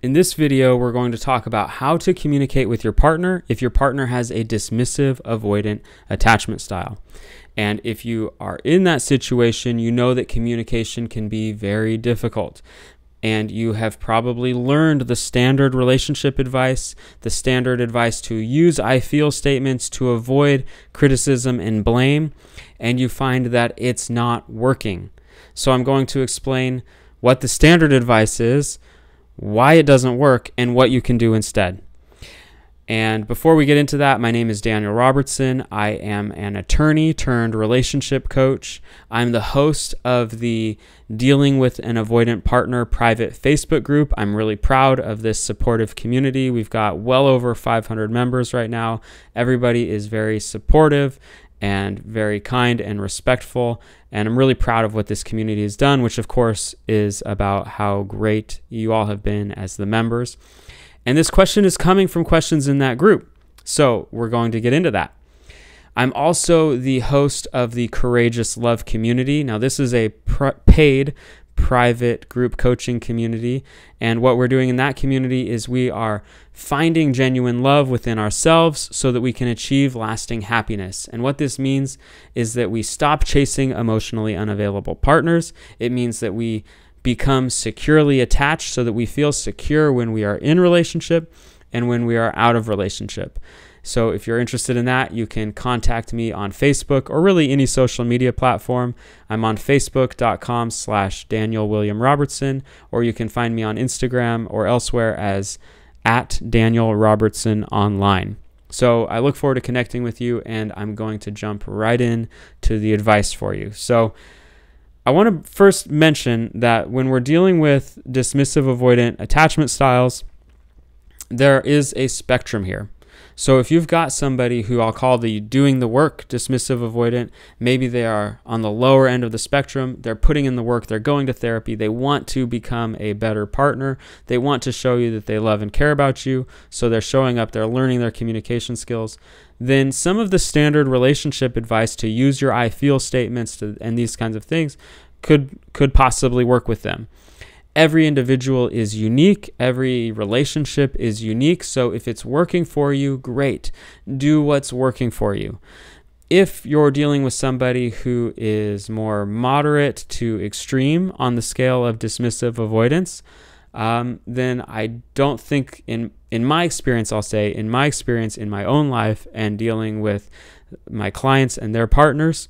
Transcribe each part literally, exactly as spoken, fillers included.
In this video, we're going to talk about how to communicate with your partner if your partner has a dismissive avoidant attachment style. And if you are in that situation, you know that communication can be very difficult. And you have probably learned the standard relationship advice, the standard advice to use I feel statements to avoid criticism and blame, and you find that it's not working. So I'm going to explain what the standard advice is, why it doesn't work, and what you can do instead. And before we get into that, my name is Daniel Robertson. I am an attorney turned relationship coach. I'm the host of the Dealing with an Avoidant Partner private Facebook group. I'm really proud of this supportive community. We've got well over five hundred members right now. Everybody is very supportive and very kind and respectful. And I'm really proud of what this community has done, which of course is about how great you all have been as the members. And this question is coming from questions in that group. So we're going to get into that. I'm also the host of the Courageous Love community. Now this is a pr- paid private group coaching community. And what we're doing in that community is we are finding genuine love within ourselves so that we can achieve lasting happiness. And what this means is that we stop chasing emotionally unavailable partners. It means that we become securely attached so that we feel secure when we are in relationship and when we are out of relationship. So if you're interested in that, you can contact me on Facebook or really any social media platform. I'm on facebook.com slash Daniel William Robertson, or you can find me on Instagram or elsewhere as at Daniel Robertson Online. So I look forward to connecting with you, and I'm going to jump right in to the advice for you. So I want to first mention that when we're dealing with dismissive avoidant attachment styles, there is a spectrum here. So if you've got somebody who I'll call the doing the work dismissive avoidant, maybe they are on the lower end of the spectrum. They're putting in the work. They're going to therapy. They want to become a better partner. They want to show you that they love and care about you. So they're showing up. They're learning their communication skills. Then some of the standard relationship advice to use your I feel statements to, and these kinds of things could could possibly work with them. Every individual is unique. Every relationship is unique. So if it's working for you, great. Do what's working for you. If you're dealing with somebody who is more moderate to extreme on the scale of dismissive avoidance, um, then I don't think in, in my experience, I'll say in my experience in my own life and dealing with my clients and their partners,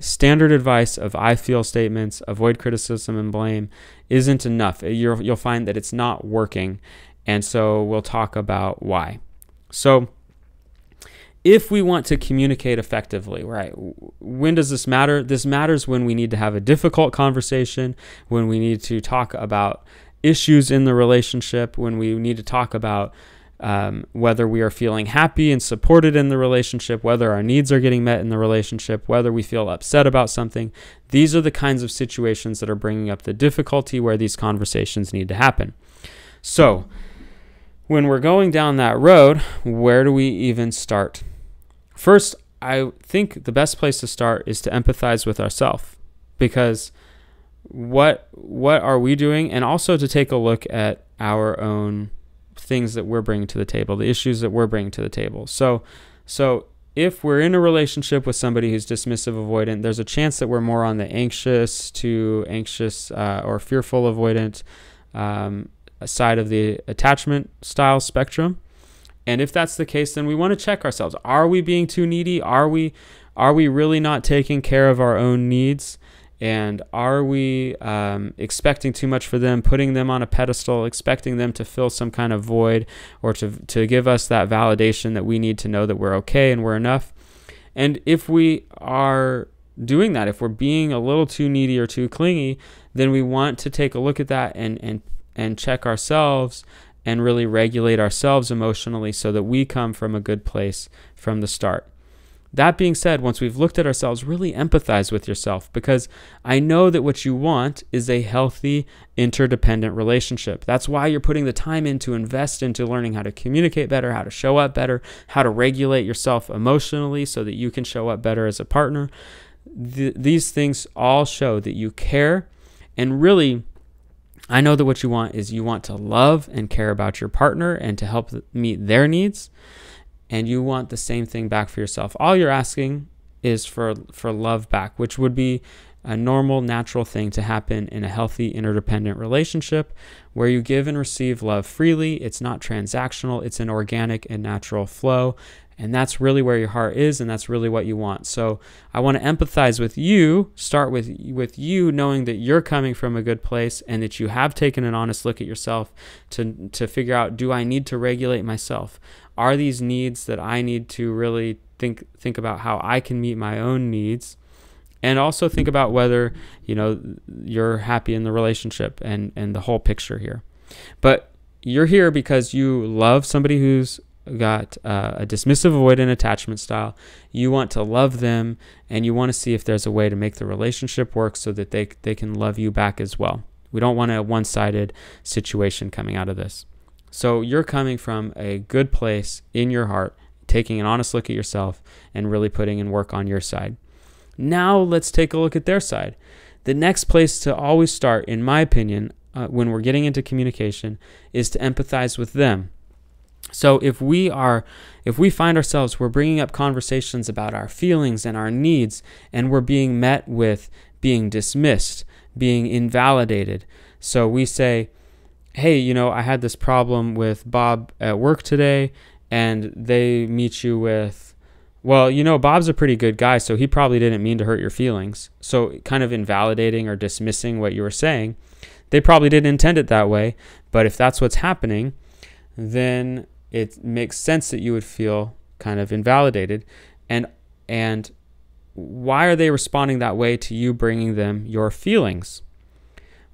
standard advice of I feel statements, avoid criticism and blame isn't enough. You're, you'll find that it's not working. And so we'll talk about why. So if we want to communicate effectively, right, when does this matter? This matters when we need to have a difficult conversation, when we need to talk about issues in the relationship, when we need to talk about Um, whether we are feeling happy and supported in the relationship, whether our needs are getting met in the relationship, whether we feel upset about something. These are the kinds of situations that are bringing up the difficulty where these conversations need to happen. So when we're going down that road, where do we even start? First, I think the best place to start is to empathize with ourselves, because what what are we doing? And also to take a look at our own things that we're bringing to the table, the issues that we're bringing to the table. So, so if we're in a relationship with somebody who's dismissive avoidant, there's a chance that we're more on the anxious to anxious uh, or fearful avoidant um, side of the attachment style spectrum. And if that's the case, then we want to check ourselves. Are we being too needy? Are we, are we really not taking care of our own needs? And are we um, expecting too much for them, putting them on a pedestal, expecting them to fill some kind of void or to, to give us that validation that we need to know that we're okay and we're enough? And if we are doing that, if we're being a little too needy or too clingy, then we want to take a look at that and, and, and check ourselves and really regulate ourselves emotionally so that we come from a good place from the start. That being said, once we've looked at ourselves, really empathize with yourself, because I know that what you want is a healthy, interdependent relationship. That's why you're putting the time in to invest into learning how to communicate better, how to show up better, how to regulate yourself emotionally so that you can show up better as a partner. Th- these things all show that you care, and really I know that what you want is you want to love and care about your partner and to help meet their needs, and you want the same thing back for yourself. All you're asking is for, for love back, which would be a normal, natural thing to happen in a healthy, interdependent relationship where you give and receive love freely. It's not transactional. It's an organic and natural flow. And that's really where your heart is, and that's really what you want. So I want to empathize with you, start with, with you knowing that you're coming from a good place and that you have taken an honest look at yourself to, to figure out, do I need to regulate myself? Are these needs that I need to really think, think about how I can meet my own needs? And also think about whether, you know, you're happy in the relationship and, and the whole picture here. But you're here because you love somebody who's got uh, a dismissive, avoidant attachment style. You want to love them, and you want to see if there's a way to make the relationship work so that they, they can love you back as well. We don't want a one-sided situation coming out of this. So you're coming from a good place in your heart, taking an honest look at yourself and really putting in work on your side. Now let's take a look at their side. The next place to always start, in my opinion, uh, when we're getting into communication, is to empathize with them. So if we are, if we find ourselves, we're bringing up conversations about our feelings and our needs, and we're being met with being dismissed, being invalidated. So we say, hey, you know, I had this problem with Bob at work today, and they meet you with, well, you know, Bob's a pretty good guy, so he probably didn't mean to hurt your feelings. So kind of invalidating or dismissing what you were saying. They probably didn't intend it that way, but if that's what's happening, then it makes sense that you would feel kind of invalidated. And, and why are they responding that way to you bringing them your feelings?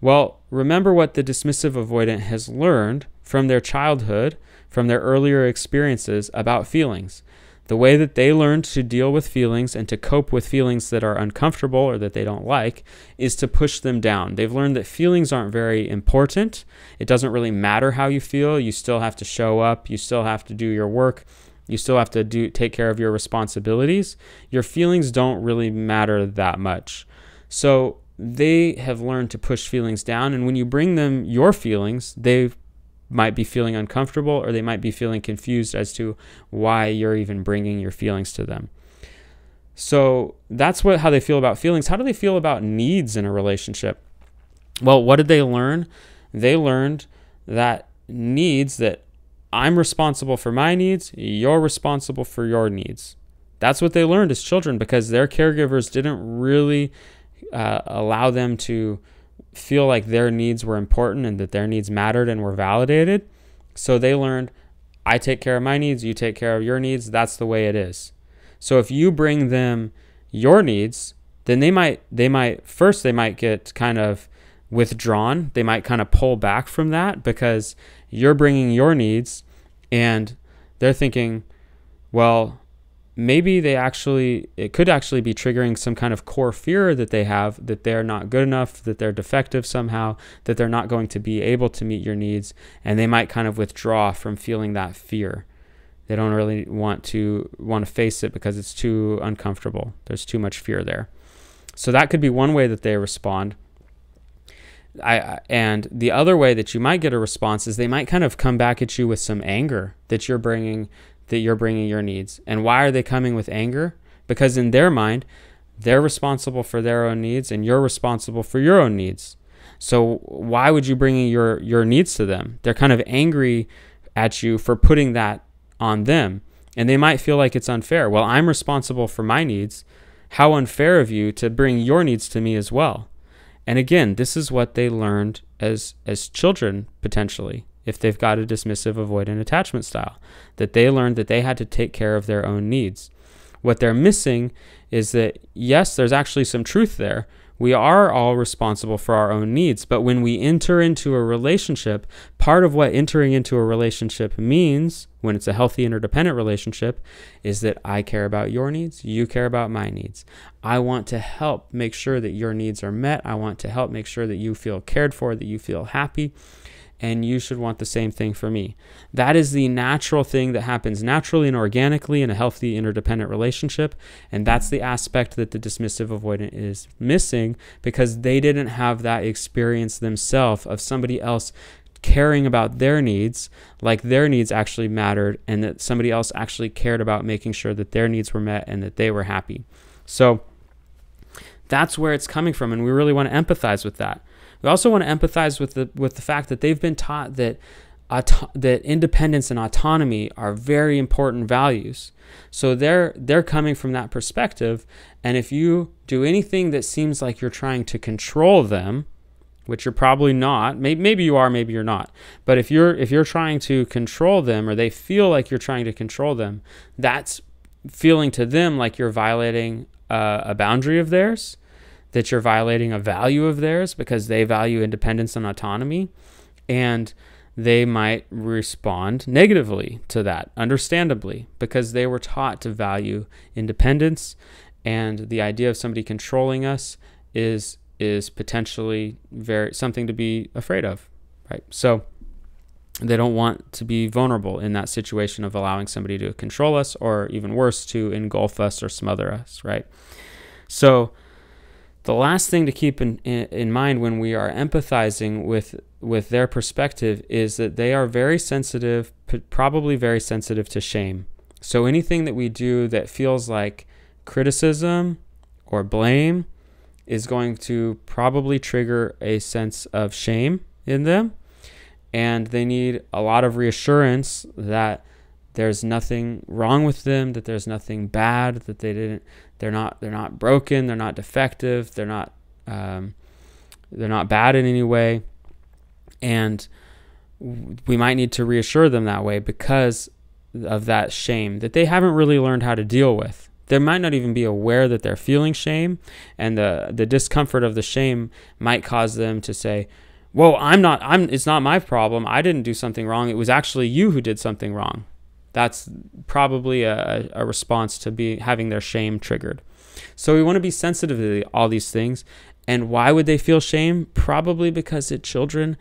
Well, remember what the dismissive avoidant has learned from their childhood, from their earlier experiences about feelings. The way that they learned to deal with feelings and to cope with feelings that are uncomfortable or that they don't like is to push them down. They've learned that feelings aren't very important. It doesn't really matter how you feel. You still have to show up. You still have to do your work. You still have to do, take care of your responsibilities. Your feelings don't really matter that much. So they have learned to push feelings down. And when you bring them your feelings, they've might be feeling uncomfortable, or they might be feeling confused as to why you're even bringing your feelings to them. So that's what how they feel about feelings. How do they feel about needs in a relationship? Well, what did they learn? They learned that needs, that I'm responsible for my needs, you're responsible for your needs. That's what they learned as children, because their caregivers didn't really uh, allow them to feel like their needs were important and that their needs mattered and were validated. So they learned, I take care of my needs, you take care of your needs. That's the way it is. So if you bring them your needs, then they might, they might, first they might get kind of withdrawn. They might kind of pull back from that because you're bringing your needs and they're thinking, well, maybe they actually, it could actually be triggering some kind of core fear that they have, that they're not good enough, that they're defective somehow, that they're not going to be able to meet your needs. And they might kind of withdraw from feeling that fear. They don't really want to want to face it because it's too uncomfortable. There's too much fear there. So that could be one way that they respond. I, and the other way that you might get a response is they might kind of come back at you with some anger that you're bringing that you're bringing your needs. And why are they coming with anger? Because in their mind, they're responsible for their own needs and you're responsible for your own needs. So why would you bring your, your needs to them? They're kind of angry at you for putting that on them. And they might feel like it's unfair. Well, I'm responsible for my needs. How unfair of you to bring your needs to me as well. And again, this is what they learned as, as children, potentially, if they've got a dismissive avoidant attachment style, that they learned that they had to take care of their own needs. What they're missing is that, yes, there's actually some truth there. We are all responsible for our own needs, but when we enter into a relationship, part of what entering into a relationship means, when it's a healthy interdependent relationship, is that I care about your needs, you care about my needs. I want to help make sure that your needs are met. I want to help make sure that you feel cared for, that you feel happy. and you should want the same thing for me. That is the natural thing that happens naturally and organically in a healthy interdependent relationship, and that's the aspect that the dismissive avoidant is missing because they didn't have that experience themselves of somebody else caring about their needs, like their needs actually mattered, and that somebody else actually cared about making sure that their needs were met and that they were happy. So that's where it's coming from, and we really want to empathize with that. We also want to empathize with the with the fact that they've been taught that auto that independence and autonomy are very important values. So they're they're coming from that perspective, and if you do anything that seems like you're trying to control them, which you're probably not, maybe, maybe you are, maybe you're not, but if you're if you're trying to control them, or they feel like you're trying to control them, that's feeling to them like you're violating uh, a boundary of theirs, that you're violating a value of theirs, because they value independence and autonomy, and they might respond negatively to that, understandably, because they were taught to value independence, and the idea of somebody controlling us is is potentially very something to be afraid of, right? So they don't want to be vulnerable in that situation of allowing somebody to control us, or even worse, to engulf us or smother us, right? So the last thing to keep in, in, in mind when we are empathizing with, with their perspective is that they are very sensitive, probably very sensitive to shame. So anything that we do that feels like criticism or blame is going to probably trigger a sense of shame in them, and they need a lot of reassurance that there's nothing wrong with them, that there's nothing bad, that they didn't, they're not, they're not broken, they're not defective, they're not, um, they're not bad in any way. And we might need to reassure them that way because of that shame that they haven't really learned how to deal with. They might not even be aware that they're feeling shame, and the, the discomfort of the shame might cause them to say, whoa, I'm not, I'm, it's not my problem. I didn't do something wrong. It was actually you who did something wrong. That's probably a, a response to be having their shame triggered. So we want to be sensitive to all these things. And why would they feel shame? Probably because the children,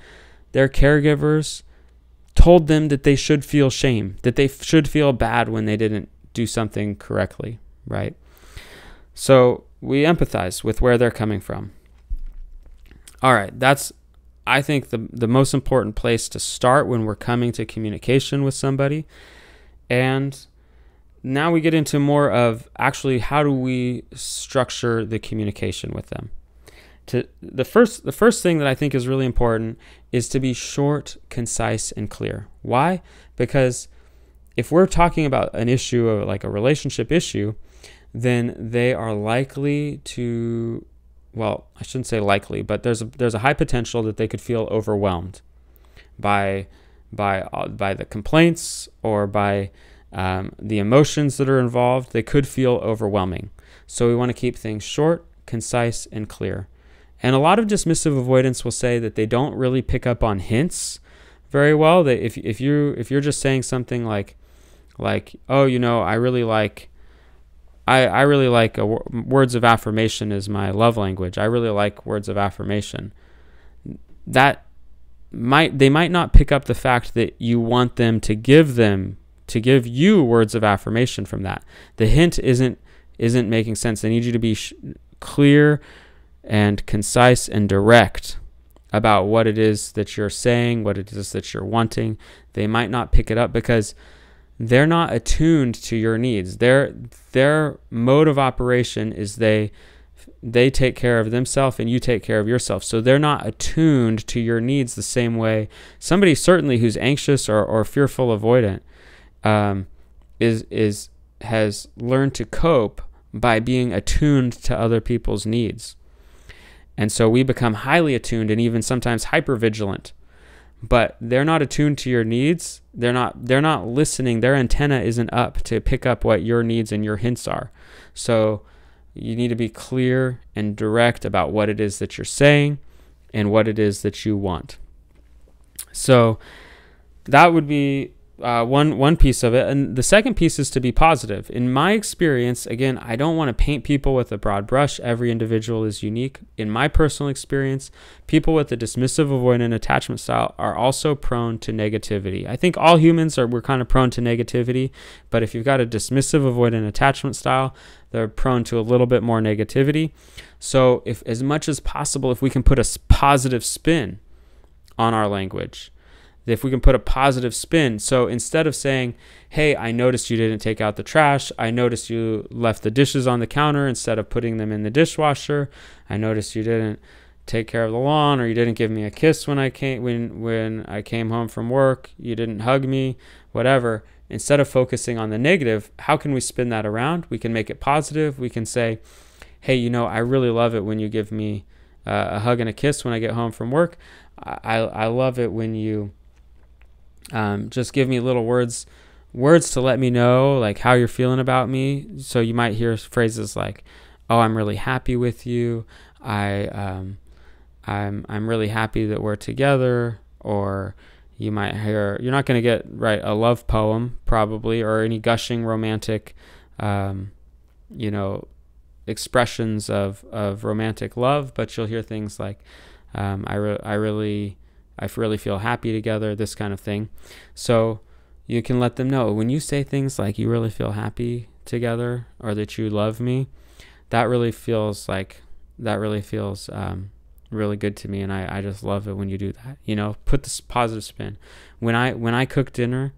their caregivers, told them that they should feel shame, that they should feel bad when they didn't do something correctly, right? So we empathize with where they're coming from. All right, that's, I think, the, the most important place to start when we're coming to communication with somebody. And now we get into more of actually how do we structure the communication with them. To the first, the first thing that I think is really important is to be short, concise, and clear. Why? Because if we're talking about an issue of like a relationship issue, then they are likely to, well, I shouldn't say likely, but there's a, there's a high potential that they could feel overwhelmed by by by the complaints or by um, the emotions that are involved. They could feel overwhelming. So we want to keep things short, concise, and clear. And a lot of dismissive avoidance will say that they don't really pick up on hints very well. They, if, if, you, if you're just saying something like, like oh, you know, I really like, I, I really like a, words of affirmation is my love language. I really like words of affirmation. That might they might not pick up the fact that you want them to give them to give you words of affirmation from that. The hint isn't isn't making sense. They need you to be sh clear and concise and direct about what it is that you're saying, what it is that you're wanting. They might not pick it up because they're not attuned to your needs. Their their mode of operation is they they take care of themselves and you take care of yourself. So they're not attuned to your needs the same way somebody certainly who's anxious or, or fearful avoidant um, is, is, has learned to cope by being attuned to other people's needs. And so we become highly attuned and even sometimes hypervigilant, but they're not attuned to your needs. They're not, they're not listening. Their antenna isn't up to pick up what your needs and your hints are. So you need to be clear and direct about what it is that you're saying and what it is that you want. So that would be uh, one one piece of it. And the second piece is to be positive. In my experience, again, I don't want to paint people with a broad brush. Every individual is unique. In my personal experience, people with a dismissive avoidant attachment style are also prone to negativity. I think all humans are, we're kind of prone to negativity, but if you've got a dismissive avoidant attachment style, they're prone to a little bit more negativity. So if, as much as possible, if we can put a positive spin on our language, if we can put a positive spin. So instead of saying, hey, I noticed you didn't take out the trash, I noticed you left the dishes on the counter instead of putting them in the dishwasher, I noticed you didn't take care of the lawn, or you didn't give me a kiss when I came when when I came home from work, you didn't hug me, whatever. Instead of focusing on the negative, how can we spin that around? We can make it positive. We can say, hey, you know, I really love it when you give me uh, a hug and a kiss when I get home from work. I, I love it when you um, just give me little words, words to let me know like how you're feeling about me. So you might hear phrases like, oh, I'm really happy with you. I, um, I'm, I'm really happy that we're together. Or you might hear, you're not going to get right a love poem probably, or any gushing romantic, um, you know, expressions of, of romantic love, but you'll hear things like, um, I, re I really, I really feel happy together, this kind of thing. So you can let them know when you say things like you really feel happy together, or that you love me, that really feels like, that really feels, um, really good to me, and I, I just love it when you do that. You know, put this positive spin. When I when I cook dinner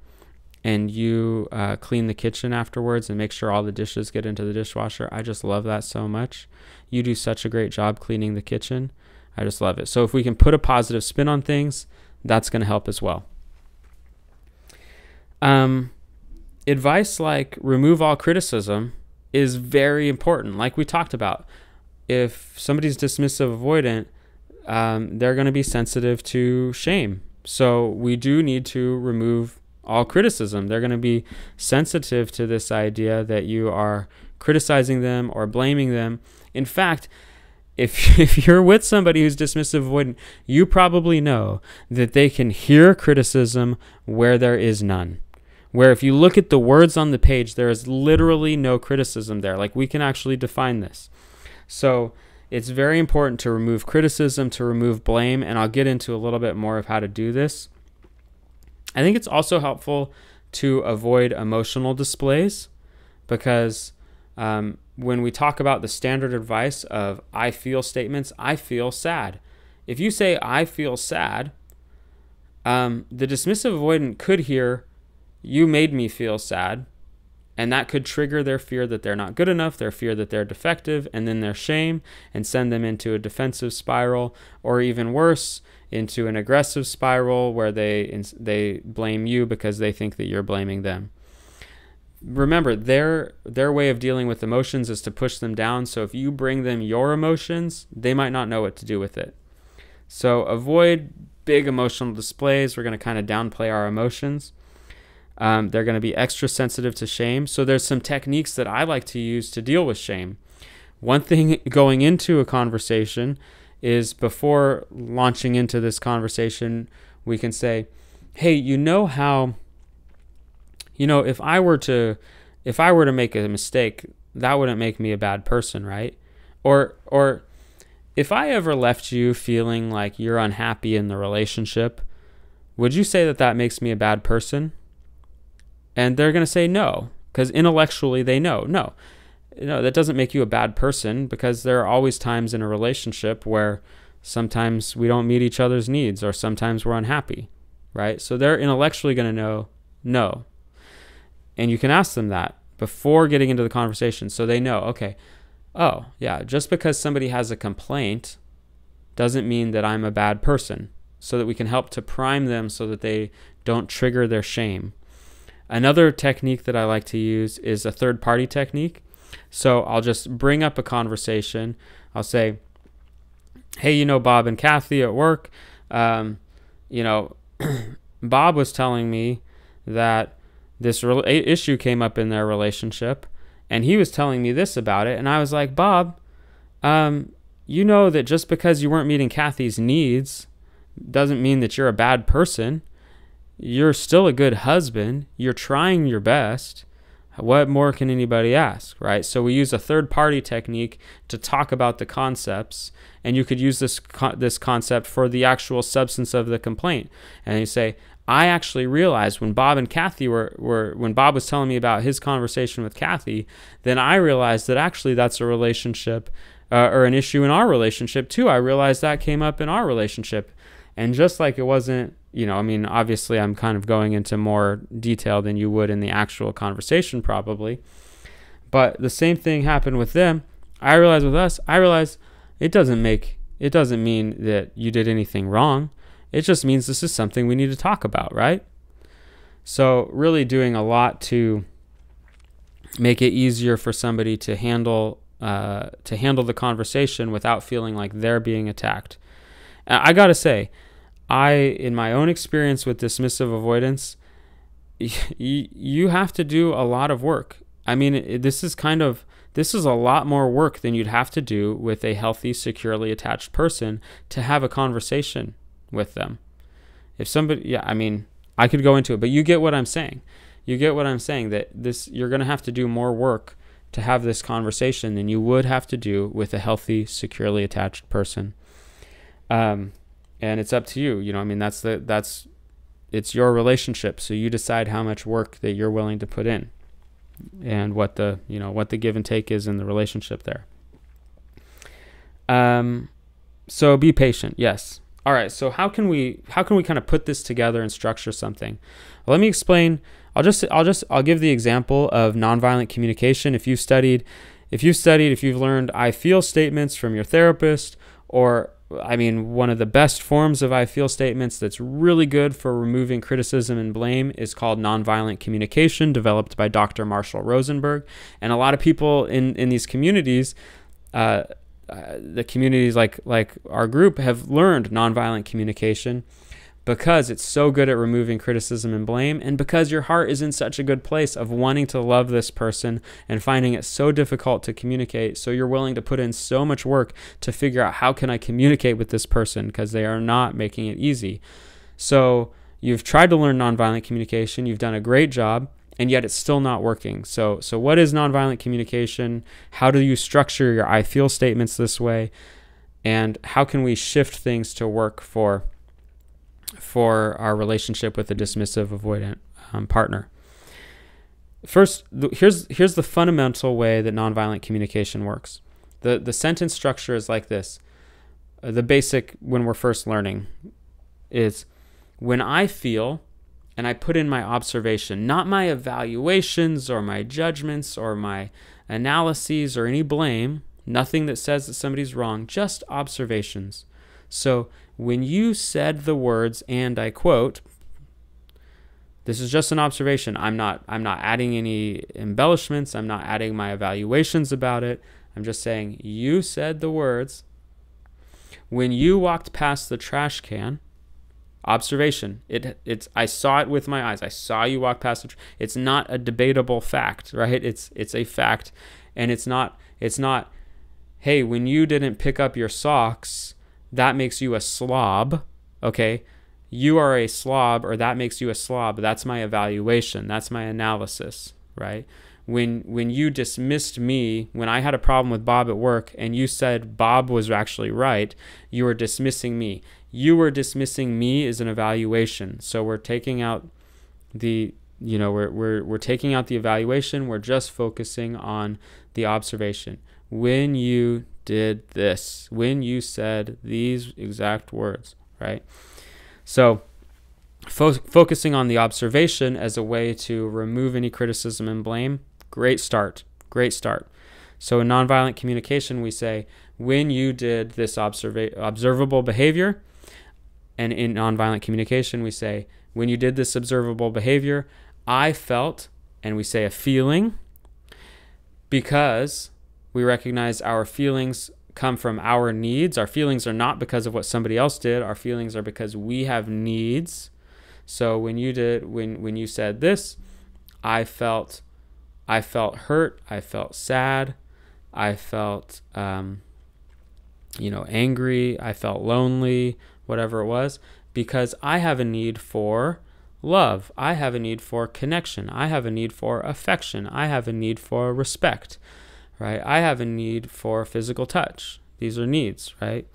and you uh, clean the kitchen afterwards and make sure all the dishes get into the dishwasher, I just love that so much. You do such a great job cleaning the kitchen. I just love it. So if we can put a positive spin on things, that's going to help as well. Um, advice like remove all criticism is very important. Like we talked about, if somebody's dismissive avoidant, Um, they're going to be sensitive to shame. So we do need to remove all criticism. They're going to be sensitive to this idea that you are criticizing them or blaming them. In fact, if, if you're with somebody who's dismissive avoidant, you probably know that they can hear criticism where there is none. Where if you look at the words on the page, there is literally no criticism there. Like, we can actually define this. So it's very important to remove criticism, to remove blame, and I'll get into a little bit more of how to do this. I think it's also helpful to avoid emotional displays, because um, when we talk about the standard advice of I feel statements, I feel sad. If you say I feel sad, um, the dismissive avoidant could hear, you made me feel sad. And that could trigger their fear that they're not good enough, their fear that they're defective, and then their shame, and send them into a defensive spiral, or even worse, into an aggressive spiral where they, they blame you because they think that you're blaming them. Remember, their, their way of dealing with emotions is to push them down. So if you bring them your emotions, they might not know what to do with it. So avoid big emotional displays. We're going to kind of downplay our emotions. Um, they're going to be extra sensitive to shame. So there's some techniques that I like to use to deal with shame. One thing going into a conversation is, before launching into this conversation, we can say, hey, you know how, you know, if I were to, if I were to make a mistake, that wouldn't make me a bad person, right? Or, or if I ever left you feeling like you're unhappy in the relationship, would you say that that makes me a bad person? And they're going to say no, because intellectually they know, no, no, that doesn't make you a bad person, because there are always times in a relationship where sometimes we don't meet each other's needs, or sometimes we're unhappy, right? So they're intellectually going to know no. And you can ask them that before getting into the conversation, so they know, okay, oh, yeah, just because somebody has a complaint doesn't mean that I'm a bad person, so that we can help to prime them so that they don't trigger their shame. Another technique that I like to use is a third-party technique. So I'll just bring up a conversation. I'll say, hey, you know, Bob and Kathy at work, um, you know, Bob was telling me that this re- issue came up in their relationship, and he was telling me this about it. And I was like, Bob, um, you know that just because you weren't meeting Kathy's needs doesn't mean that you're a bad person. you're still a good husband. You're trying your best. What more can anybody ask, right? So we use a third-party technique to talk about the concepts, and you could use this co this concept for the actual substance of the complaint. And you say, I actually realized when Bob and Kathy were, were when Bob was telling me about his conversation with Kathy, then I realized that actually that's a relationship uh, or an issue in our relationship too. I realized that came up in our relationship. And just like it wasn't, you know, I mean, obviously I'm kind of going into more detail than you would in the actual conversation probably, but the same thing happened with them. I realized with us, I realized it doesn't make, it doesn't mean that you did anything wrong. It just means this is something we need to talk about, right? So really doing a lot to make it easier for somebody to handle, uh, to handle the conversation without feeling like they're being attacked. I gotta say, I, in my own experience with dismissive avoidance, you have to do a lot of work. I mean, this is kind of, this is a lot more work than you'd have to do with a healthy, securely attached person to have a conversation with them. If somebody, yeah, I mean, I could go into it, but you get what I'm saying. You get what I'm saying, that this, you're gonna have to do more work to have this conversation than you would have to do with a healthy, securely attached person. Um, and it's up to you, you know, I mean, that's the, that's, it's your relationship. So you decide how much work that you're willing to put in and what the, you know, what the give and take is in the relationship there. Um, so be patient. Yes. All right. So how can we, how can we kind of put this together and structure something? Well, let me explain. I'll just, I'll just, I'll give the example of nonviolent communication. If you've studied, if you've studied, if you've learned, I feel statements from your therapist, or I mean, one of the best forms of I feel statements that's really good for removing criticism and blame is called nonviolent communication, developed by Doctor Marshall Rosenberg. And a lot of people in, in these communities, uh, uh, the communities like, like our group, have learned nonviolent communication because it's so good at removing criticism and blame, and because your heart is in such a good place of wanting to love this person and finding it so difficult to communicate. So you're willing to put in so much work to figure out, how can I communicate with this person, because they are not making it easy. So you've tried to learn nonviolent communication. You've done a great job, and yet it's still not working. So, so what is nonviolent communication? How do you structure your I feel statements this way? And how can we shift things to work for for our relationship with a dismissive avoidant um, partner? First, th here's, here's the fundamental way that nonviolent communication works. The, the sentence structure is like this. Uh, the basic, when we're first learning, is when I feel, and I put in my observation, not my evaluations or my judgments or my analyses or any blame, nothing that says that somebody's wrong, just observations. So when you said the words, and I quote, this is just an observation. I'm not, I'm not adding any embellishments. I'm not adding my evaluations about it. I'm just saying, you said the words, when you walked past the trash can, observation. It, it's, I saw it with my eyes. I saw you walk past the tr it's not a debatable fact, right? It's, it's a fact. And it's not, it's not, hey, when you didn't pick up your socks, that makes you a slob, okay? You are a slob, or that makes you a slob. That's my evaluation. That's my analysis, right? When, when you dismissed me, when I had a problem with Bob at work and you said Bob was actually right, you were dismissing me. You were dismissing me as an evaluation. So we're taking out the, you know, we're, we're, we're taking out the evaluation. We're just focusing on the observation. When you did this, when you said these exact words, right? So fo focusing on the observation as a way to remove any criticism and blame, great start, great start. So in nonviolent communication, we say, when you did this observa observable behavior, and in nonviolent communication, we say, when you did this observable behavior, I felt, and we say a feeling, because we recognize our feelings come from our needs. Our feelings are not because of what somebody else did. Our feelings are because we have needs. So when you did, when, when you said this, I felt, I felt hurt. I felt sad. I felt, um, you know, angry. I felt lonely, whatever it was, because I have a need for love. I have a need for connection. I have a need for affection. I have a need for respect, right? I have a need for physical touch. These are needs, right?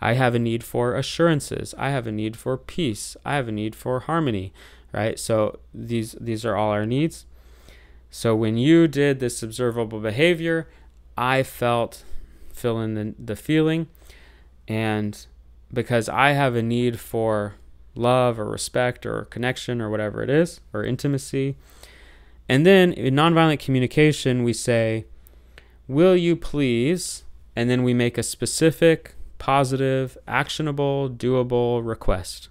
I have a need for assurances. I have a need for peace. I have a need for harmony, right? So these, these are all our needs. So when you did this observable behavior, I felt, fill in the, the feeling, and because I have a need for love or respect or connection or whatever it is, or intimacy. And then in nonviolent communication, we say, will you please, and then we make a specific, positive, actionable, doable request.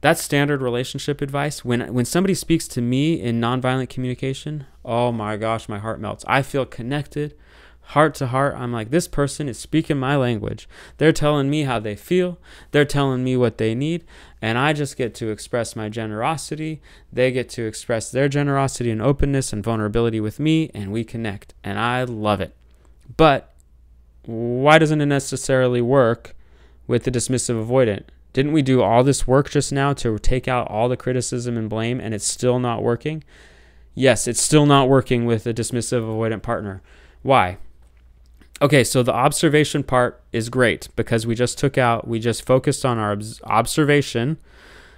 That's standard relationship advice. When, when somebody speaks to me in nonviolent communication, oh my gosh, my heart melts. I feel connected. Heart to heart, I'm like, this person is speaking my language. They're telling me how they feel. They're telling me what they need. And I just get to express my generosity. They get to express their generosity and openness and vulnerability with me, and we connect. And I love it. But why doesn't it necessarily work with the dismissive avoidant? Didn't we do all this work just now to take out all the criticism and blame, and it's still not working? Yes, it's still not working with a dismissive avoidant partner. Why? Okay, so the observation part is great because we just took out, we just focused on our observation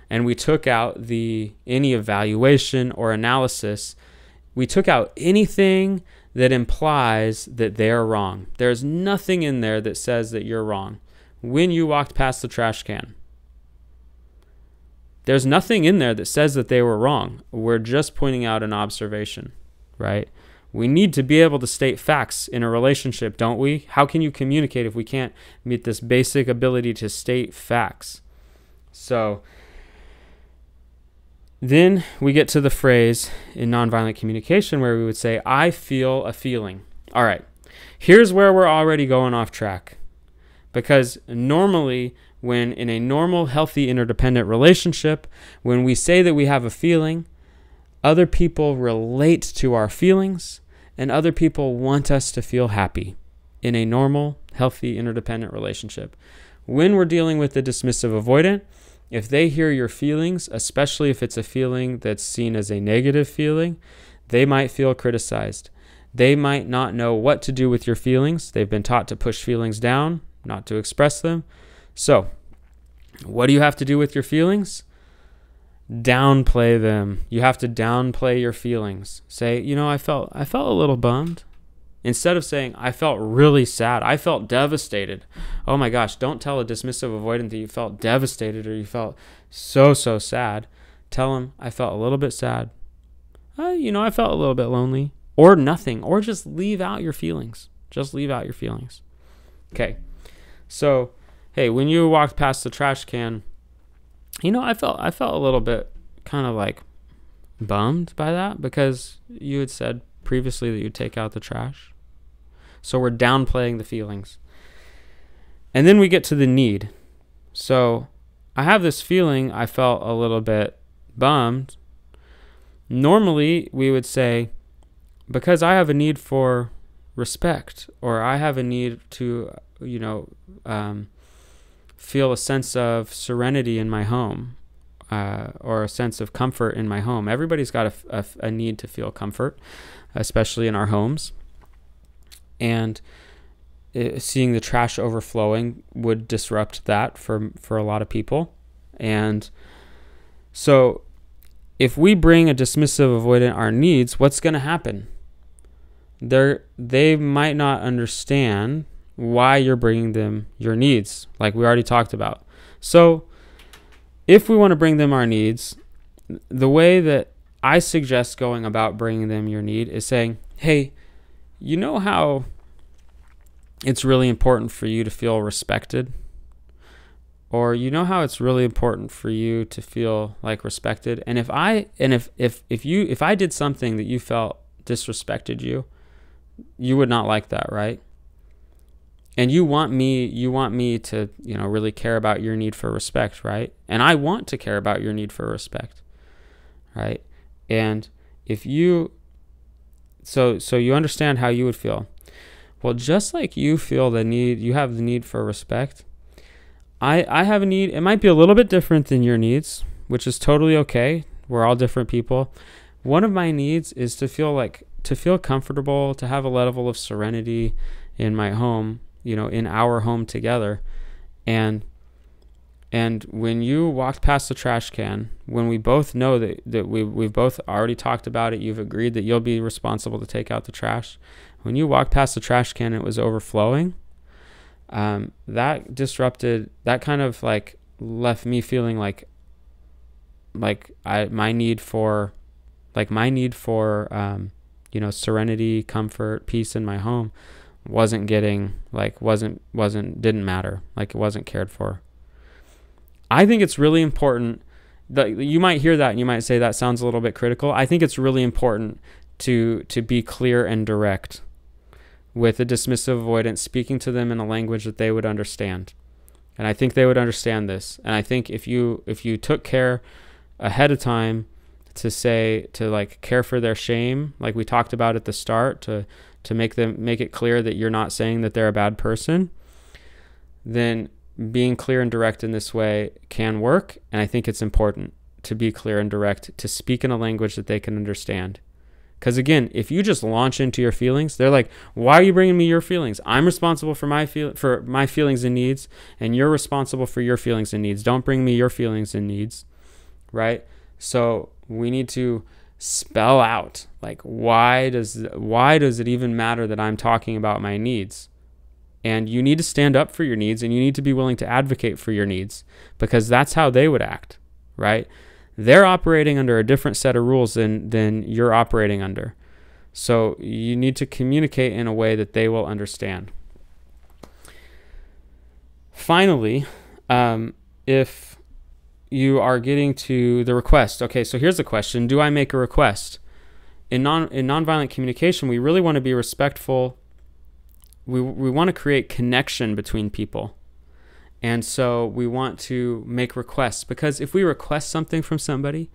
and we took out the any evaluation or analysis. We took out anything that implies that they're wrong. There's nothing in there that says that you're wrong. When you walked past the trash can, there's nothing in there that says that they were wrong. We're just pointing out an observation, right? We need to be able to state facts in a relationship, don't we? How can you communicate if we can't meet this basic ability to state facts? So then we get to the phrase in nonviolent communication where we would say, I feel a feeling. All right, here's where we're already going off track. Because normally when in a normal, healthy, interdependent relationship, when we say that we have a feeling, other people relate to our feelings, and other people want us to feel happy in a normal, healthy, interdependent relationship. When we're dealing with the dismissive avoidant, if they hear your feelings, especially if it's a feeling that's seen as a negative feeling, they might feel criticized. They might not know what to do with your feelings. They've been taught to push feelings down, not to express them. So, what do you have to do with your feelings? Downplay them. You have to downplay your feelings. Say, you know, I felt I felt a little bummed. Instead of saying, I felt really sad. I felt devastated. Oh my gosh, don't tell a dismissive avoidant that you felt devastated or you felt so, so sad. Tell them, I felt a little bit sad. Uh, you know, I felt a little bit lonely. Or nothing. Or just leave out your feelings. Just leave out your feelings. Okay. So, hey, when you walked past the trash can, you know, I felt I felt a little bit kind of like bummed by that because you had said previously that you'd take out the trash. So we're downplaying the feelings. And then we get to the need. So I have this feeling I felt a little bit bummed. Normally we would say, because I have a need for respect, or I have a need to, you know, um, feel a sense of serenity in my home, uh, or a sense of comfort in my home. Everybody's got a, a, a need to feel comfort, especially in our homes. And it, seeing the trash overflowing would disrupt that for, for a lot of people. And so if we bring a dismissive avoidant our needs, what's going to happen? They're, they might not understand why you're bringing them your needs, like we already talked about. So if we want to bring them our needs, the way that I suggest going about bringing them your need is saying, hey, you know how it's really important for you to feel respected? Or you know how it's really important for you to feel like respected? And if I and if if, if you if I did something that you felt disrespected you, you would not like that, right? And you want me, you want me to, you know, really care about your need for respect, right? And I want to care about your need for respect, right? And if you, so, so you understand how you would feel. Well, just like you feel the need, you have the need for respect. I, I have a need. It might be a little bit different than your needs. which is totally okay. We're all different people. One of my needs is to feel like, to feel comfortable, to have a level of serenity in my home, you know, in our home together. And and when you walked past the trash can, when we both know that, that we, we've both already talked about it, you've agreed that you'll be responsible to take out the trash. When you walked past the trash can, it was overflowing. Um, that disrupted, that kind of like left me feeling like, like I, my need for, like my need for, um, you know, serenity, comfort, peace in my home wasn't getting like, wasn't, wasn't, didn't matter. Like it wasn't cared for. I think it's really important that you might hear that and you might say that sounds a little bit critical. I think it's really important to, to be clear and direct with a dismissive avoidant, speaking to them in a language that they would understand. And I think they would understand this. And I think if you, if you took care ahead of time to say, to like care for their shame, like we talked about at the start, to, to make them, make it clear that you're not saying that they're a bad person, then being clear and direct in this way can work. And I think it's important to be clear and direct, to speak in a language that they can understand. Because again, if you just launch into your feelings, they're like, why are you bringing me your feelings? I'm responsible for my feel for my feelings and needs, and you're responsible for your feelings and needs. Don't bring me your feelings and needs, right? So we need to spell out, like, why does, why does it even matter that I'm talking about my needs? And you need to stand up for your needs, and you need to be willing to advocate for your needs, because that's how they would act, right? They're operating under a different set of rules than, than you're operating under. So you need to communicate in a way that they will understand. Finally, um, if you are getting to the request, okay, so here's the question. Do I make a request? In non, in nonviolent communication, we really want to be respectful. We, we want to create connection between people. And so we want to make requests, because if we request something from somebody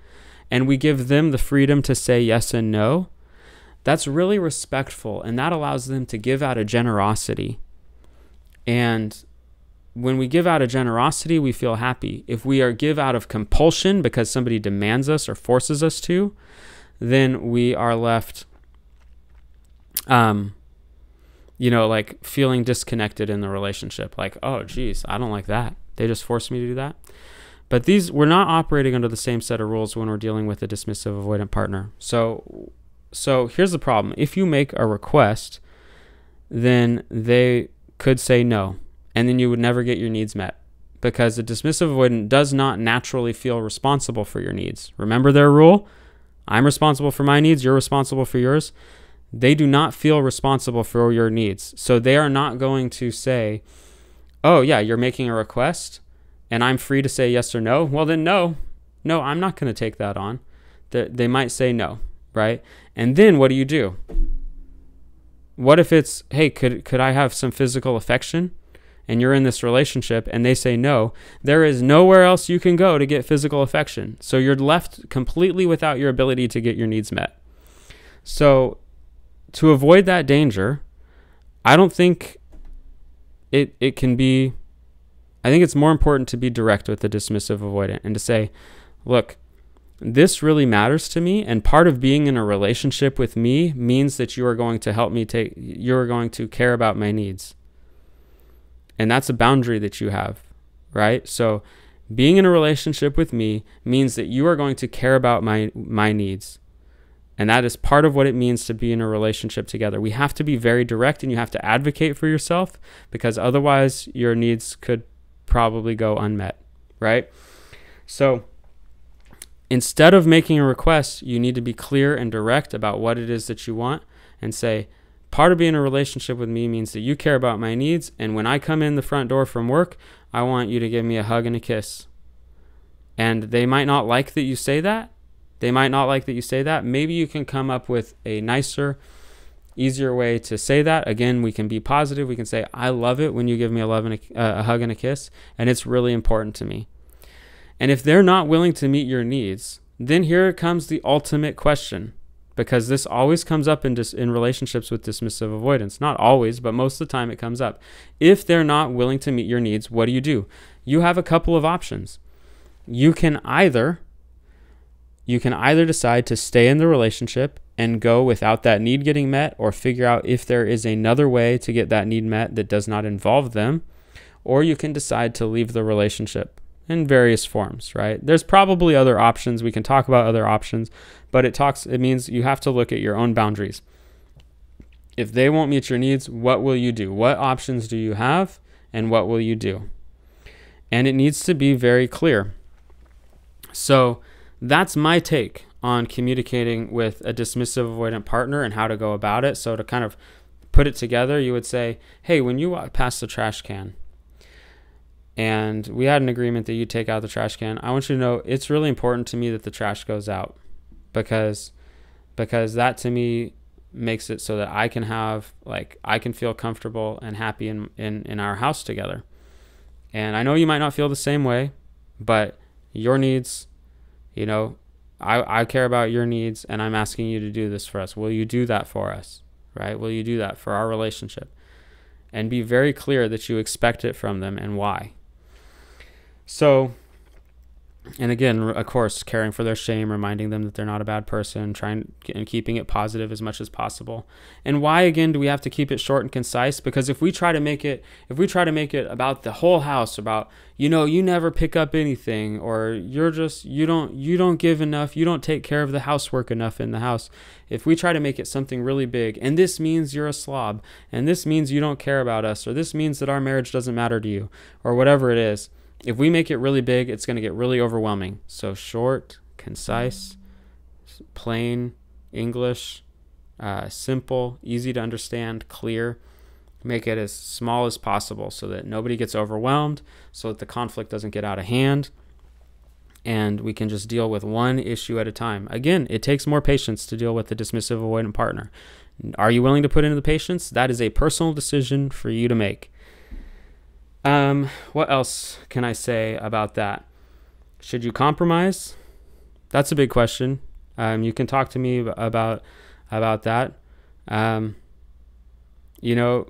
and we give them the freedom to say yes and no, that's really respectful. And that allows them to give out of generosity. And when we give out of generosity, we feel happy. If we are give out of compulsion because somebody demands us or forces us to, then we are left, um, you know, like feeling disconnected in the relationship. Like, oh, geez, I don't like that. They just forced me to do that. But these, we're not operating under the same set of rules when we're dealing with a dismissive avoidant partner. So, so here's the problem. If you make a request, then they could say no, and then you would never get your needs met, because a dismissive avoidant does not naturally feel responsible for your needs. Remember their rule? I'm responsible for my needs. You're responsible for yours. They do not feel responsible for your needs. So they are not going to say, oh yeah, you're making a request and I'm free to say yes or no. Well then no, no, I'm not going to take that on. They might say no, right? And then what do you do? What if it's, hey, could, could I have some physical affection? And you're in this relationship and they say no. There is nowhere else you can go to get physical affection. So you're left completely without your ability to get your needs met. So to avoid that danger, I don't think it, it can be, I think it's more important to be direct with the dismissive avoidant and to say, look, this really matters to me. And part of being in a relationship with me means that you are going to help me take, you're going to care about my needs. And that's a boundary that you have, right? So being in a relationship with me means that you are going to care about my, my needs. And that is part of what it means to be in a relationship together. We have to be very direct, and you have to advocate for yourself, because otherwise your needs could probably go unmet, right? So instead of making a request, you need to be clear and direct about what it is that you want and say, part of being in a relationship with me means that you care about my needs. And when I come in the front door from work, I want you to give me a hug and a kiss. And they might not like that you say that. They might not like that you say that. Maybe you can come up with a nicer, easier way to say that. Again, we can be positive. We can say, I love it when you give me a, love and a, uh, a hug and a kiss, and it's really important to me. And if they're not willing to meet your needs, then here comes the ultimate question, because this always comes up in, dis in relationships with dismissive avoidance. Not always, but most of the time it comes up. If they're not willing to meet your needs, what do you do? You have a couple of options. You can either You can either decide to stay in the relationship and go without that need getting met, or figure out if there is another way to get that need met that does not involve them, or you can decide to leave the relationship in various forms, right? There's probably other options. We can talk about other options, but it talks, it means you have to look at your own boundaries. If they won't meet your needs, what will you do? What options do you have, and what will you do? And it needs to be very clear. So that's my take on communicating with a dismissive avoidant partner and how to go about it. So to kind of put it together, you would say, hey, when you walk past the trash can and we had an agreement that you take out the trash can, I want you to know it's really important to me that the trash goes out, because because that to me makes it so that I can have, like, I can feel comfortable and happy in, in, in our house together. And I know you might not feel the same way, but your needs, you know, I, I care about your needs, and I'm asking you to do this for us. Will you do that for us, right? Will you do that for our relationship? And be very clear that you expect it from them and why. So, and again, of course, caring for their shame, reminding them that they're not a bad person, trying and keeping it positive as much as possible. And why, again, do we have to keep it short and concise? Because if we try to make it, if we try to make it about the whole house, about, you know, you never pick up anything, or you're just, you don't, you don't give enough, you don't take care of the housework enough in the house. If we try to make it something really big, and this means you're a slob, and this means you don't care about us, or this means that our marriage doesn't matter to you, or whatever it is. If we make it really big, it's going to get really overwhelming. So short, concise, plain English, uh, simple, easy to understand, clear. Make it as small as possible so that nobody gets overwhelmed, so that the conflict doesn't get out of hand, and we can just deal with one issue at a time. Again, it takes more patience to deal with the dismissive avoidant partner. Are you willing to put in the patience? That is a personal decision for you to make. Um, what else can I say about that? Should you compromise? That's a big question. Um, you can talk to me about, about that. Um, you know,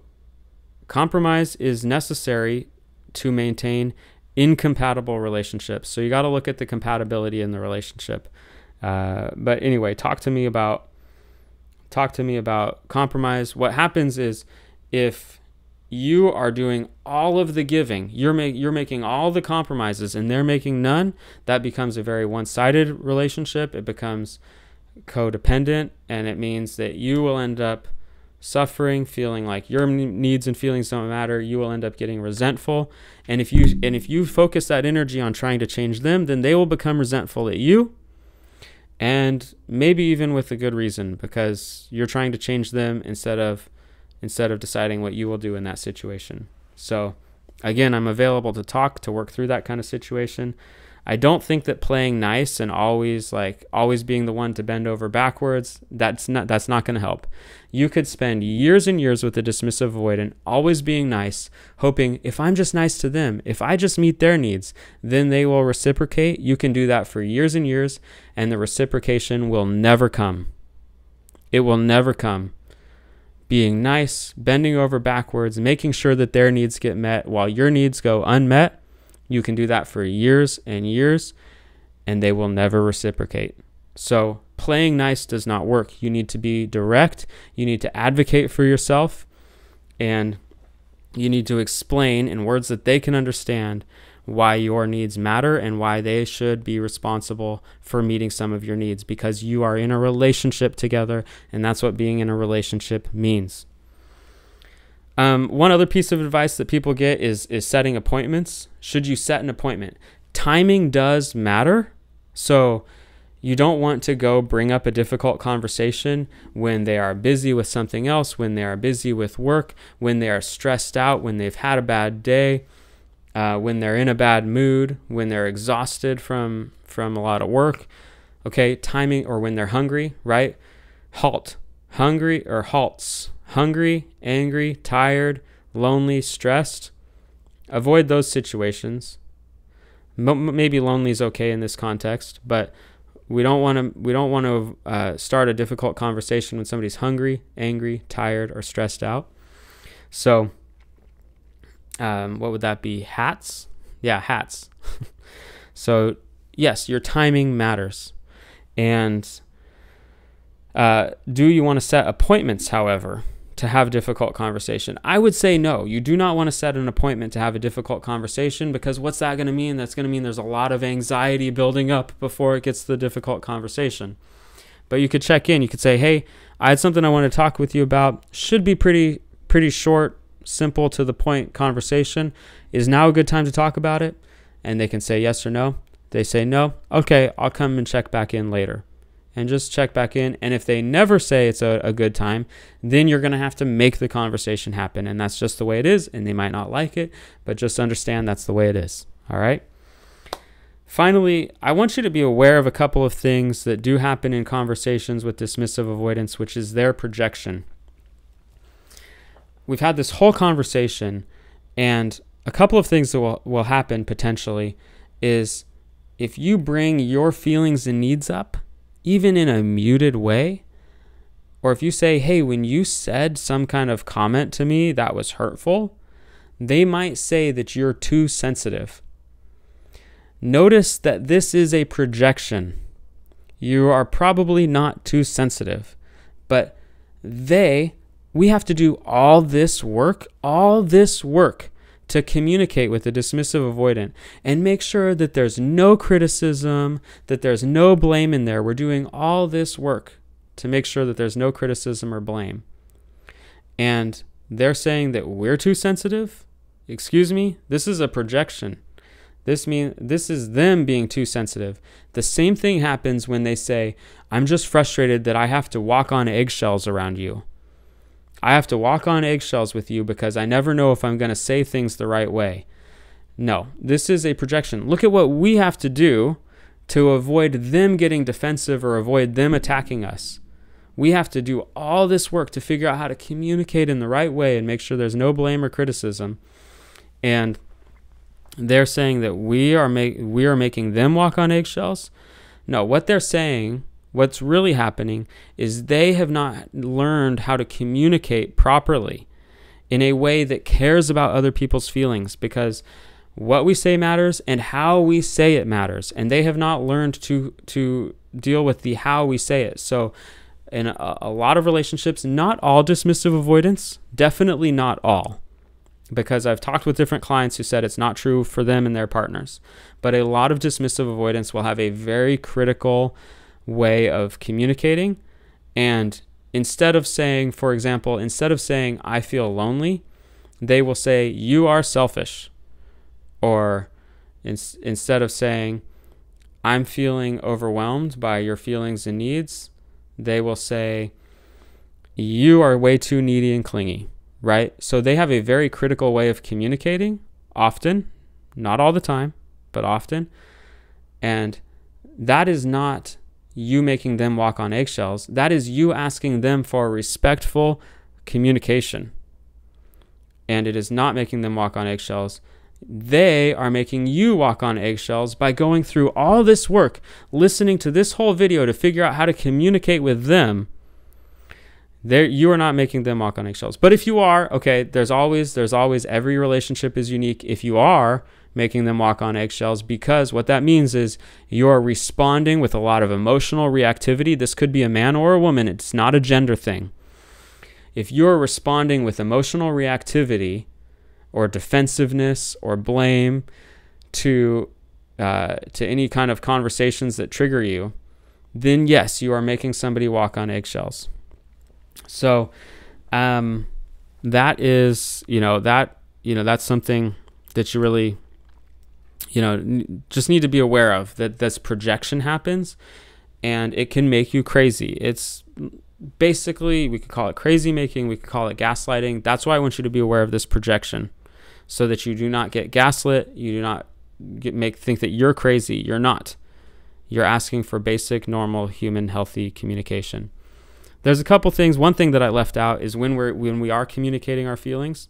compromise is necessary to maintain incompatible relationships. So you got to look at the compatibility in the relationship. Uh, but anyway, talk to me about, talk to me about compromise. What happens is, if you are doing all of the giving, you're, make, you're making all the compromises, and they're making none, that becomes a very one-sided relationship. It becomes codependent, and it means that you will end up suffering, feeling like your needs and feelings don't matter. You will end up getting resentful. And if you, and if you focus that energy on trying to change them, then they will become resentful at you, and maybe even with a good reason, because you're trying to change them instead of instead of deciding what you will do in that situation. So again, I'm available to talk, to work through that kind of situation. I don't think that playing nice and always like always being the one to bend over backwards, that's not that's not going to help. You could spend years and years with a dismissive avoidant, always being nice, hoping if I'm just nice to them, if I just meet their needs, then they will reciprocate. You can do that for years and years, and the reciprocation will never come. It will never come. Being nice, bending over backwards, making sure that their needs get met while your needs go unmet. You can do that for years and years, and they will never reciprocate. So playing nice does not work. You need to be direct. You need to advocate for yourself, and you need to explain in words that they can understand why your needs matter and why they should be responsible for meeting some of your needs, because you are in a relationship together, and that's what being in a relationship means. Um, one other piece of advice that people get is, is setting appointments. Should you set an appointment? Timing does matter. So you don't want to go bring up a difficult conversation when they are busy with something else, when they are busy with work, when they are stressed out, when they've had a bad day. Uh, when they're in a bad mood, when they're exhausted from from a lot of work, okay, timing, or when they're hungry, right? Halt, hungry or halts, hungry, angry, tired, lonely, stressed. Avoid those situations. M maybe lonely is okay in this context, but we don't want to we don't want to uh, start a difficult conversation when somebody's hungry, angry, tired, or stressed out. So. Um, what would that be? Hats? Yeah, hats. So yes, your timing matters. And uh, do you want to set appointments, however, to have difficult conversation? I would say no. You do not want to set an appointment to have a difficult conversation, because what's that going to mean? That's going to mean there's a lot of anxiety building up before it gets to the difficult conversation. But you could check in. You could say, hey, I had something I want to talk with you about. Should be pretty, pretty short, simple, to the point conversation. Is now a good time to talk about it? And they can say yes or no. They say no. Okay, I'll come and check back in later. And just check back in. And if they never say it's a, a good time, then you're going to have to make the conversation happen. And that's just the way it is. And they might not like it, but just understand that's the way it is. All right. Finally, I want you to be aware of a couple of things that do happen in conversations with dismissive avoidance, which is their projection. We've had this whole conversation, and a couple of things that will, will happen potentially is if you bring your feelings and needs up, even in a muted way, or if you say, hey, when you said some kind of comment to me that was hurtful, they might say that you're too sensitive. Notice that this is a projection. You are probably not too sensitive, but they, we have to do all this work, all this work to communicate with the dismissive avoidant and make sure that there's no criticism, that there's no blame in there. We're doing all this work to make sure that there's no criticism or blame. And they're saying that we're too sensitive? Excuse me? This is a projection. This mean, this is them being too sensitive. The same thing happens when they say, I'm just frustrated that I have to walk on eggshells around you. I have to walk on eggshells with you because I never know if I'm going to say things the right way. No, this is a projection. Look at what we have to do to avoid them getting defensive or avoid them attacking us. We have to do all this work to figure out how to communicate in the right way and make sure there's no blame or criticism. And they're saying that we are make, we are making them walk on eggshells. No, what they're saying, what's really happening, is they have not learned how to communicate properly in a way that cares about other people's feelings, because what we say matters and how we say it matters. And they have not learned to, to deal with the how we say it. So in a, a lot of relationships, not all dismissive avoidance, definitely not all, because I've talked with different clients who said it's not true for them and their partners. But a lot of dismissive avoidance will have a very critical way of communicating. And instead of saying, for example, instead of saying, I feel lonely, they will say, you are selfish. Or in, instead of saying, I'm feeling overwhelmed by your feelings and needs, they will say, you are way too needy and clingy. Right? So they have a very critical way of communicating, often, not all the time, but often. And that is not you making them walk on eggshells. That is you asking them for respectful communication. And it is not making them walk on eggshells. They are making you walk on eggshells by going through all this work, listening to this whole video to figure out how to communicate with them. There, you are not making them walk on eggshells. But if you are, okay, there's always, there's always, every relationship is unique. If you are making them walk on eggshells, because what that means is you're responding with a lot of emotional reactivity. This could be a man or a woman. It's not a gender thing. If you're responding with emotional reactivity or defensiveness or blame to, uh, to any kind of conversations that trigger you, then yes, you are making somebody walk on eggshells. So, um, that is, you know, that, you know, that's something that you really, you know, n just need to be aware of, that this projection happens and it can make you crazy. It's basically, we could call it crazy making, we could call it gaslighting. That's why I want you to be aware of this projection, so that you do not get gaslit. You do not get, make think that you're crazy. You're not. You're asking for basic, normal, human, healthy communication. There's a couple things. One thing that I left out is when we're when we are communicating our feelings,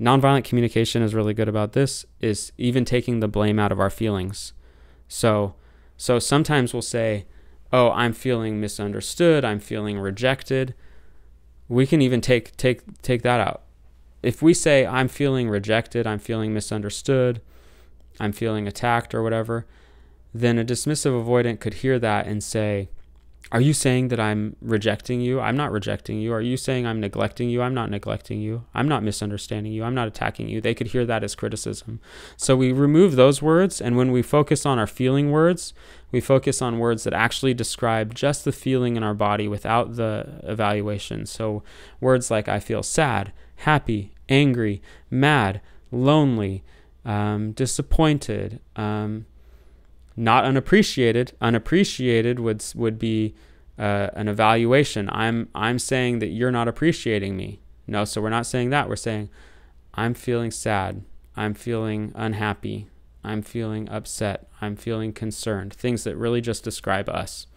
nonviolent communication is really good about this, is even taking the blame out of our feelings. So so sometimes we'll say, oh, I'm feeling misunderstood, I'm feeling rejected. We can even take take take that out. If we say, I'm feeling rejected, I'm feeling misunderstood, I'm feeling attacked or whatever, then a dismissive avoidant could hear that and say, are you saying that I'm rejecting you? I'm not rejecting you. Are you saying I'm neglecting you? I'm not neglecting you. I'm not misunderstanding you. I'm not attacking you. They could hear that as criticism. So we remove those words, and when we focus on our feeling words, we focus on words that actually describe just the feeling in our body without the evaluation. So words like I feel sad, happy, angry, mad, lonely, um, disappointed, um, not unappreciated. Unappreciated would would be uh, an evaluation. I'm I'm saying that you're not appreciating me. No, so we're not saying that. We're saying I'm feeling sad. I'm feeling unhappy. I'm feeling upset. I'm feeling concerned. Things that really just describe us.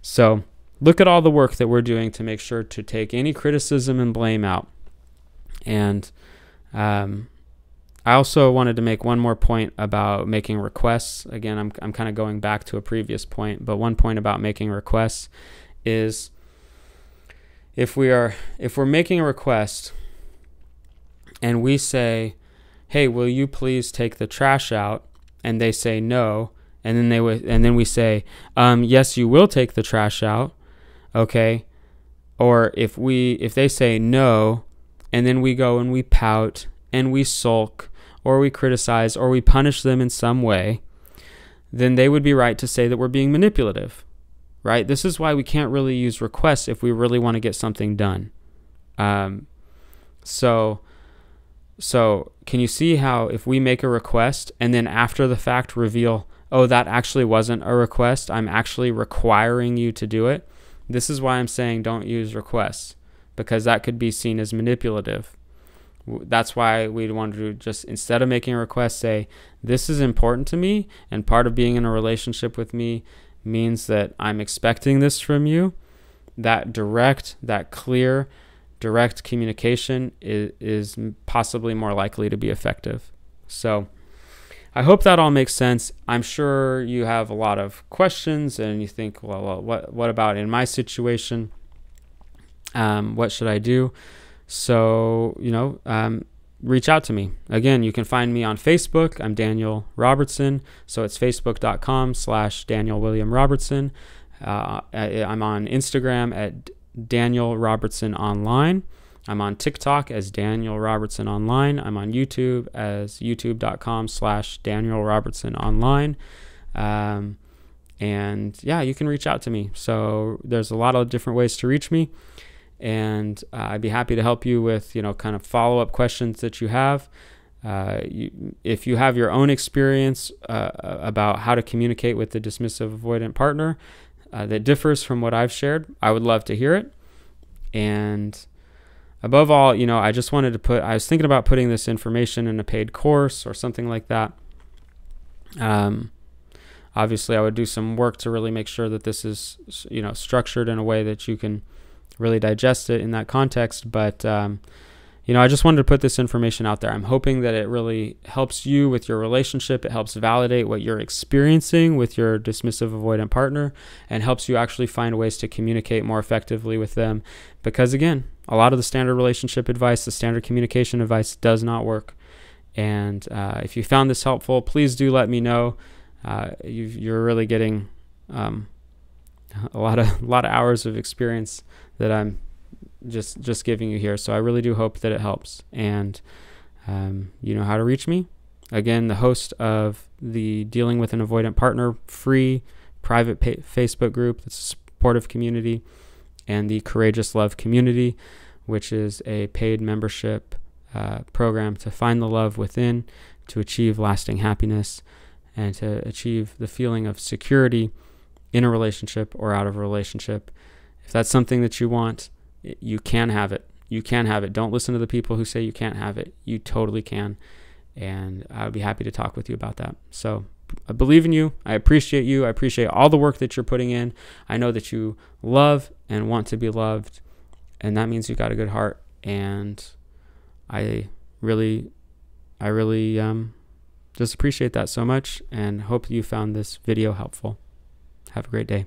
So look at all the work that we're doing to make sure to take any criticism and blame out. And um, I also wanted to make one more point about making requests. Again, I'm, I'm kind of going back to a previous point, but one point about making requests is if we are, if we're making a request and we say, hey, will you please take the trash out? And they say no. And then they w- and then we say, um, yes, you will take the trash out. Okay. Or if we, if they say no, and then we go and we pout and we sulk, or we criticize, or we punish them in some way, then they would be right to say that we're being manipulative, right? This is why we can't really use requests if we really want to get something done. Um, so, so can you see how if we make a request and then after the fact reveal, oh, that actually wasn't a request, I'm actually requiring you to do it? This is why I'm saying don't use requests, because that could be seen as manipulative. That's why we'd want to just, instead of making a request, say, this is important to me, and part of being in a relationship with me means that I'm expecting this from you. That direct, that clear, direct communication is, is possibly more likely to be effective. So I hope that all makes sense. I'm sure you have a lot of questions and you think, well, what, what about in my situation? Um, what should I do? So, you know, um, reach out to me. Again, you can find me on Facebook. I'm Daniel Robertson. So it's facebook.com slash Daniel William Robertson. Uh, I'm on Instagram at Daniel Robertson Online. I'm on TikTok as Daniel Robertson Online. I'm on YouTube as youtube.com slash Daniel Robertson Online. Um, and yeah, you can reach out to me. So there's a lot of different ways to reach me. And uh, I'd be happy to help you with, you know, kind of follow-up questions that you have. Uh, you, if you have your own experience uh, about how to communicate with the dismissive avoidant partner uh, that differs from what I've shared, I would love to hear it. And above all, you know, I just wanted to put, I was thinking about putting this information in a paid course or something like that. Um, obviously, I would do some work to really make sure that this is, you know, structured in a way that you can really digest it in that context. But, um, you know, I just wanted to put this information out there. I'm hoping that it really helps you with your relationship. It helps validate what you're experiencing with your dismissive avoidant partner and helps you actually find ways to communicate more effectively with them. Because again, a lot of the standard relationship advice, the standard communication advice does not work. And uh, if you found this helpful, please do let me know. Uh, you've, you're really getting um, a lot of, a lot of hours of experience that I'm just just giving you here. So I really do hope that it helps. And um, you know how to reach me. Again, the host of the Dealing with an Avoidant Partner free private Facebook group, that's a supportive community, and the Courageous Love community, which is a paid membership uh, program to find the love within, to achieve lasting happiness, and to achieve the feeling of security in a relationship or out of a relationship. If that's something that you want, you can have it. You can have it. Don't listen to the people who say you can't have it. You totally can. And I would be happy to talk with you about that. So I believe in you. I appreciate you. I appreciate all the work that you're putting in. I know that you love and want to be loved. And that means you've got a good heart. And I really, I really um, just appreciate that so much and hope you found this video helpful. Have a great day.